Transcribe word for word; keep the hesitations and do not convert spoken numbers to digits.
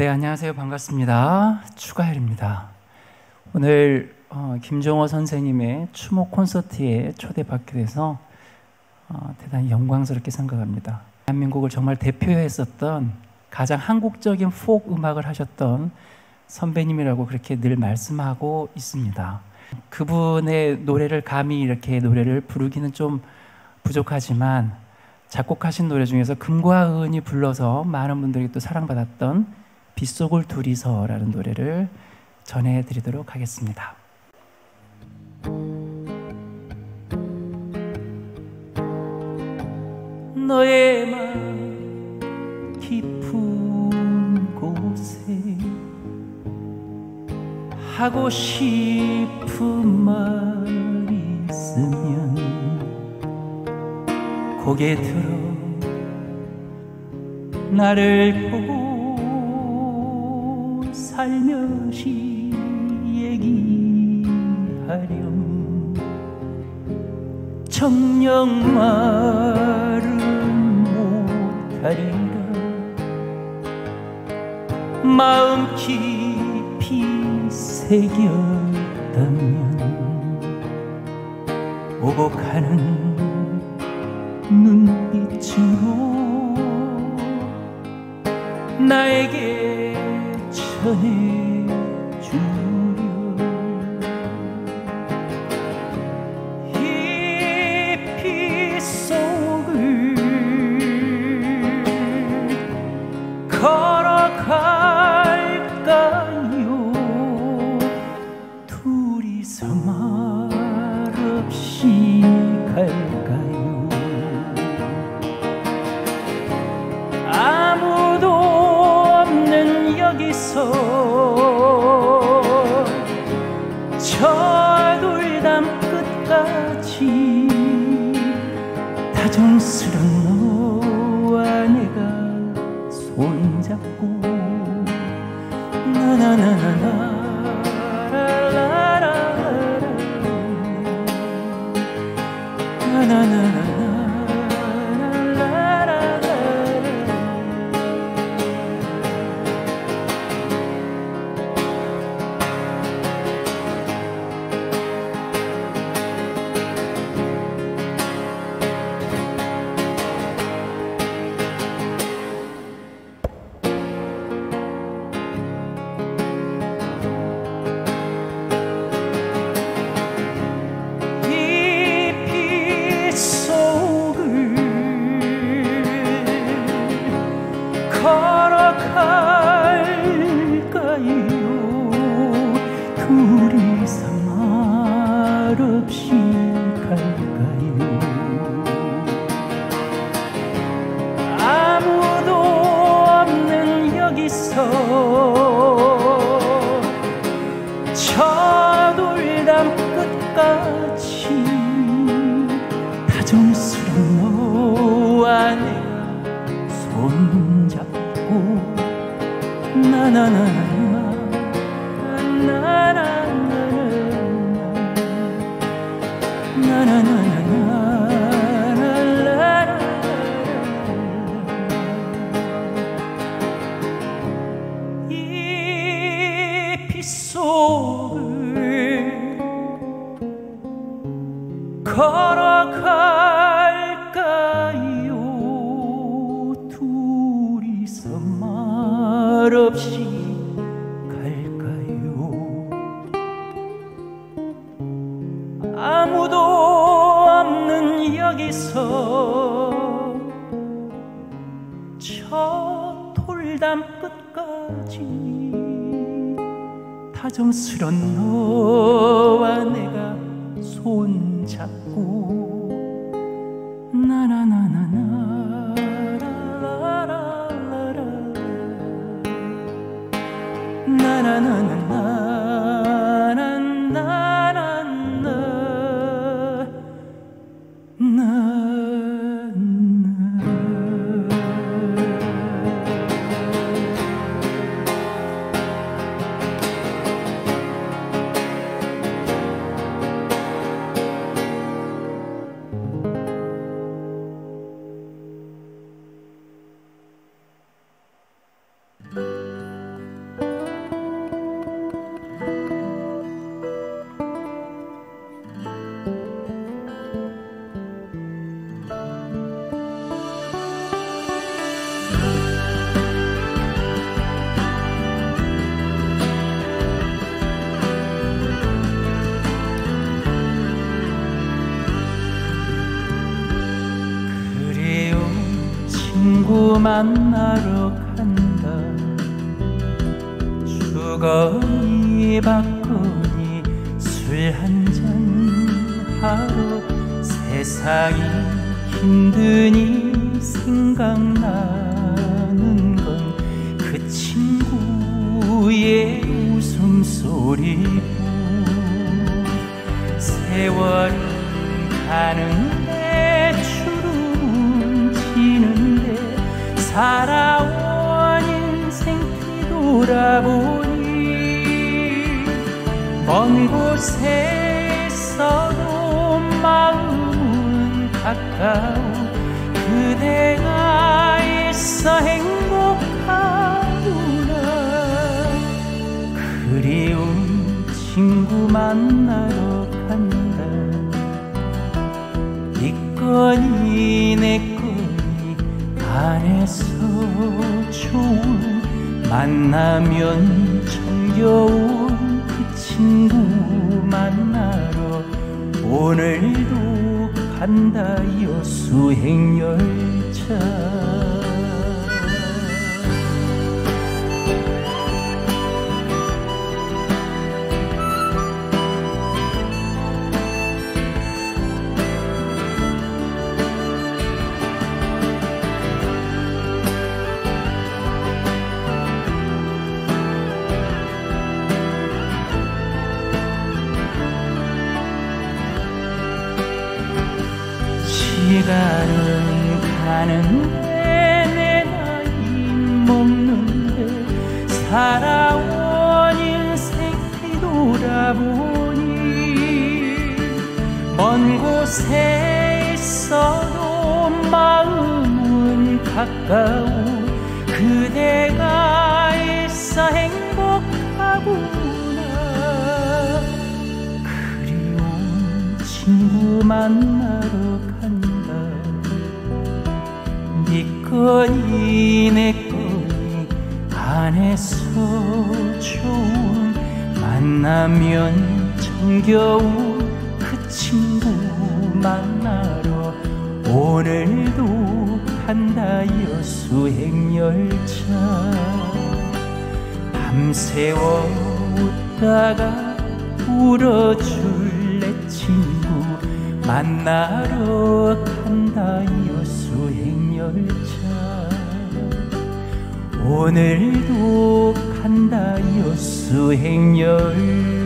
네, 안녕하세요. 반갑습니다. 추가열입니다. 오늘 어, 김정호 선생님의 추모 콘서트에 초대받게 돼서 어, 대단히 영광스럽게 생각합니다. 대한민국을 정말 대표했었던 가장 한국적인 포크 음악을 하셨던 선배님이라고 그렇게 늘 말씀하고 있습니다. 그분의 노래를 감히 이렇게 노래를 부르기는 좀 부족하지만 작곡하신 노래 중에서 금과 은이 불러서 많은 분들이 또 사랑받았던 빗속을 둘이서라는 노래를 전해드리도록 하겠습니다. 너의 맘 깊은 곳에 하고 싶은 말 있으면 고개 들어 나를 보고 살며시 얘기하렴. 정녕 말은 못하리라 마음 깊이 새겼다면 오복하는 눈빛으로 나에게 전해주려. 이 빗속을 걸어갈까요? 둘이서 말없이 갈까요? 저 돌담 끝까지 다정스런 너와 내가 손잡고 나나나나나 나나나나 둘이서 말없이 갈까요? 아무도 없는 여기서 저 돌담 끝까지 다정스런 너와 내가 손잡고 나나나나 이 빗속을 걸어갈까요? 둘이서 말없이 갈까요? 아무도 여기서 저 돌담 끝까지 다정스런 너와 내가 손잡고 나나나나나 라라라라라 나나나나나 만나러 간다. 주거니 받거니 술 한잔 하러 세상이 힘드니 생각나는 건 그 친구의 웃음소리고 세월이 가는데 주름 지는데 살아온 인생 뒤돌아보니 먼 곳에서도 마음은 가까워 그대가 있어 행복하구나. 그리운 친구 만나러 간다. 네 거니 내 거니 안에서 좋은 만나면 정겨운 그 친구 만나러 오늘도 간다. 여수행열차 시간은 가는데 내 나이 먹는데 살아온 인생 뒤돌아보니 먼 곳에 있어도 마음은 가까워 그대가 있어 행복하구나. 그리운 친구 만나러 간다. 네 거니 내 거니 안에서 좋은 만나면 정겨운 그 친구 만나러 오늘도 간다. 여수행열차 밤새워 웃다가 울어줄 내 친구 만나러 간다. 여수행열차 오늘도 간다. 여수행열차.